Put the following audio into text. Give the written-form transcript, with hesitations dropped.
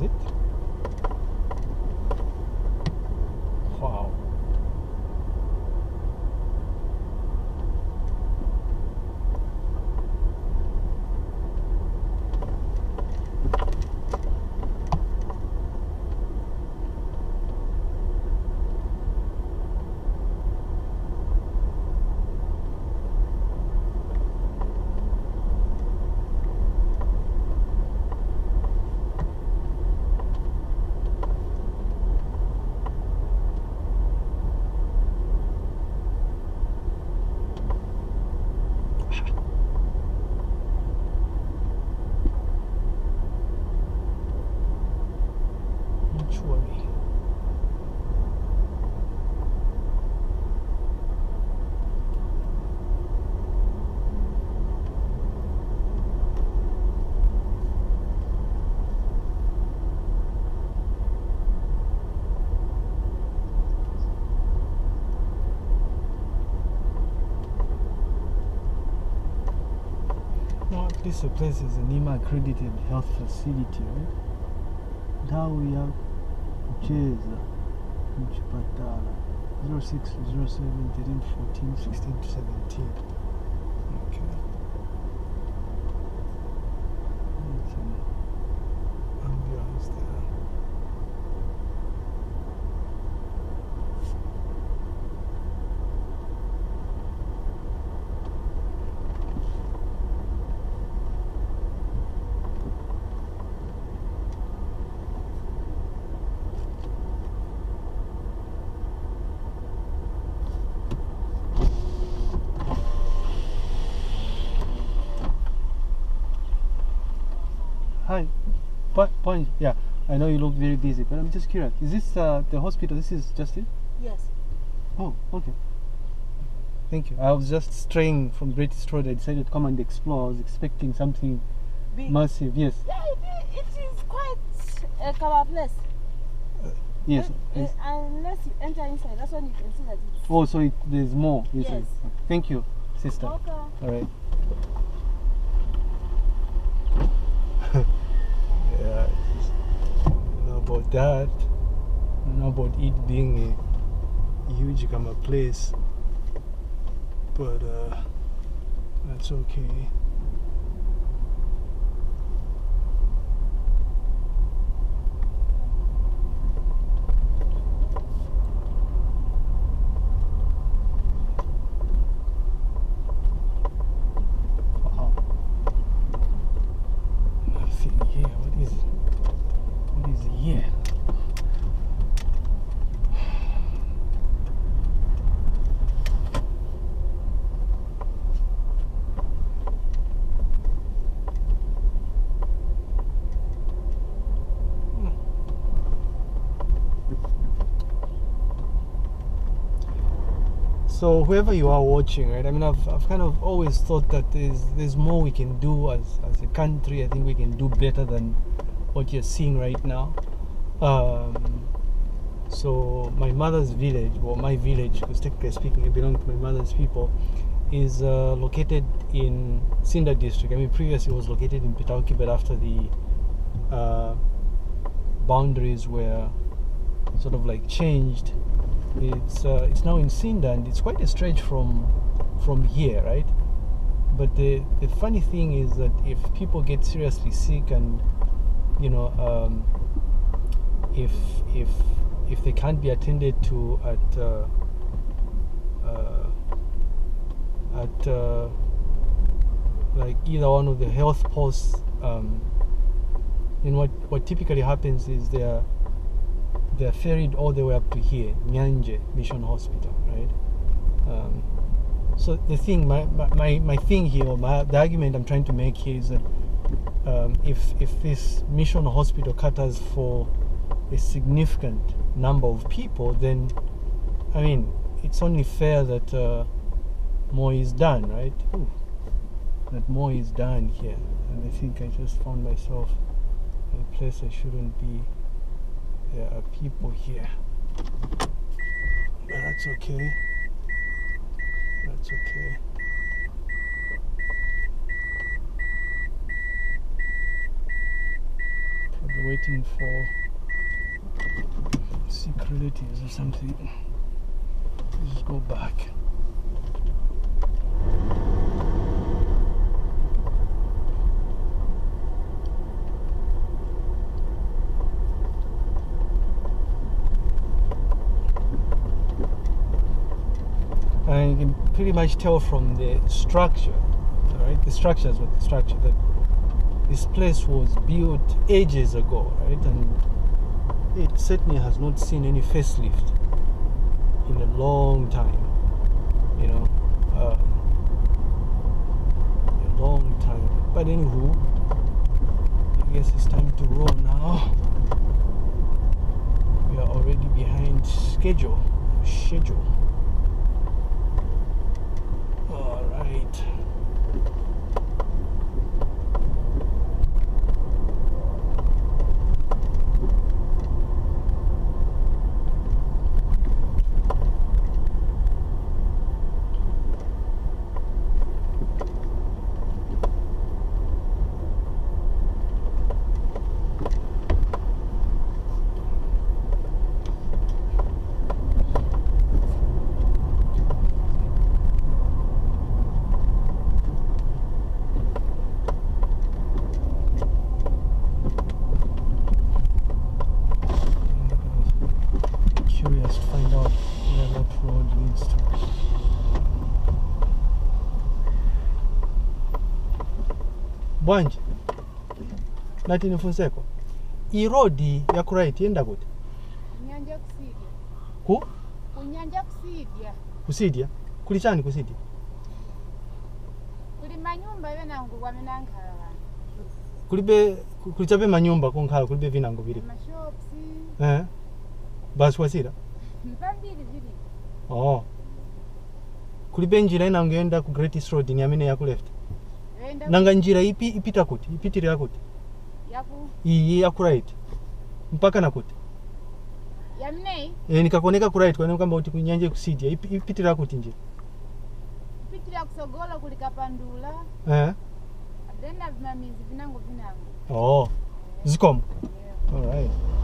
is it? Wow. This place is an NMA accredited health facility, right? Ndau ya kucheza mchipatala 06, 07, 13, 14, 16 to 17. Okay. Ambulance there. Point. Yeah, I know you look very busy, but I'm just curious. Is this the hospital? This is just it? Yes. Oh, okay. Thank you. I was just straying from Great East Road. I decided to come and explore. I was expecting something big, massive. Yes. Yeah, it is quite a covered place. Yes. Unless you enter inside, that's when you can see that. It's oh, so there's more inside. Yes. Thank you, sister. Okay. All right. Yeah, you know about that. You know about it being a huge kind of place, but that's okay. So whoever you are watching, right? I mean, I've kind of always thought that there's more we can do as a country. I think we can do better than what you're seeing right now. So my mother's village, or my village, because technically speaking, I belong to my mother's people, is located in Sinda district. I mean, previously it was located in Petauke, but after the boundaries were sort of like changed, it's now in Sinda, and it's quite a stretch from here, right? But the funny thing is that if people get seriously sick, and you know, if they can't be attended to at like either one of the health posts, then what typically happens is they're ferried all the way up to here, Nyanje Mission Hospital, right? So the thing, my thing here, or the argument I'm trying to make here is that if this mission hospital caters for a significant number of people, then, I mean, it's only fair that more is done, right? Ooh, that more is done here. And I think I just found myself in a place I shouldn't be. There are people here, but that's okay. That's okay. But the waiting for sick relatives or something. Let's just go back. And you can pretty much tell from the structure, alright, the structures with the structure that this place was built ages ago, right? And it certainly has not seen any facelift in a long time, you know, a long time. But anywho, I guess it's time to roll now. We are already behind schedule. All right. Bwanje nati nifunzeko irodi ya kuright yenda kuti Nyanja kusidia ku kunyanja kusidia kulichani kusidia kuli manyumba benangu kwamenankhala bana kulibe kulichabe manyumba konkhala kulibe vinango biri mashops basi wasira mbambiri zili kulibe njira inango yenda ku Greatest Road ni amene ya ku left. Nanga njira ipi ipita kuti ipitirira kuti yaku iyi yaku right mpaka na kuti yamnei nikakoneka ku right kwa nini kama uti kunyanje kusidia ipitirira kuti njira ipitirira kusogola kulikapandula adenda vimamizi vinango zikomo. All right.